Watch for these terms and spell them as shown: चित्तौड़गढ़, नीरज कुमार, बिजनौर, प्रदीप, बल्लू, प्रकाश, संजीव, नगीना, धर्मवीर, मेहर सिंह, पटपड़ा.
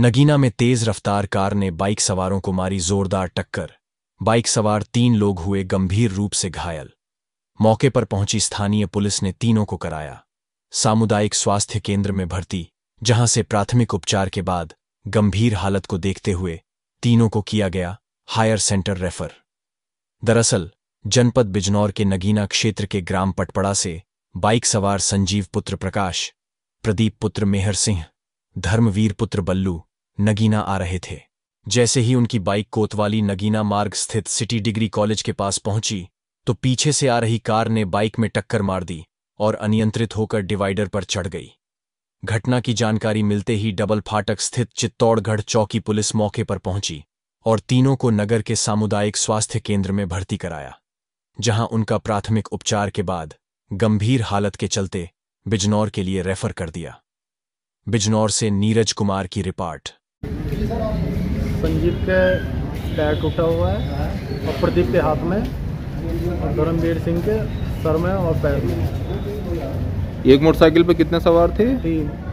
नगीना में तेज रफ्तार कार ने बाइक सवारों को मारी जोरदार टक्कर। बाइक सवार 3 लोग हुए गंभीर रूप से घायल। मौके पर पहुंची स्थानीय पुलिस ने तीनों को कराया सामुदायिक स्वास्थ्य केंद्र में भर्ती, जहां से प्राथमिक उपचार के बाद गंभीर हालत को देखते हुए तीनों को किया गया हायर सेंटर रेफर। दरअसल जनपद बिजनौर के नगीना क्षेत्र के ग्राम पटपड़ा से बाइक सवार संजीव पुत्र प्रकाश, प्रदीप पुत्र मेहर सिंह, धर्मवीर पुत्र बल्लू नगीना आ रहे थे। जैसे ही उनकी बाइक कोतवाली नगीना मार्ग स्थित सिटी डिग्री कॉलेज के पास पहुंची तो पीछे से आ रही कार ने बाइक में टक्कर मार दी और अनियंत्रित होकर डिवाइडर पर चढ़ गई। घटना की जानकारी मिलते ही डबल फाटक स्थित चित्तौड़गढ़ चौकी पुलिस मौके पर पहुंची और तीनों को नगर के सामुदायिक स्वास्थ्य केंद्र में भर्ती कराया, जहां उनका प्राथमिक उपचार के बाद गंभीर हालत के चलते बिजनौर के लिए रेफर कर दिया। बिजनौर से नीरज कुमार की रिपोर्ट। संजीव के पैर टूटा हुआ है और प्रदीप के हाथ में, धर्मवीर सिंह के सर में और पैर में। एक मोटरसाइकिल पे कितने सवार थे? 3।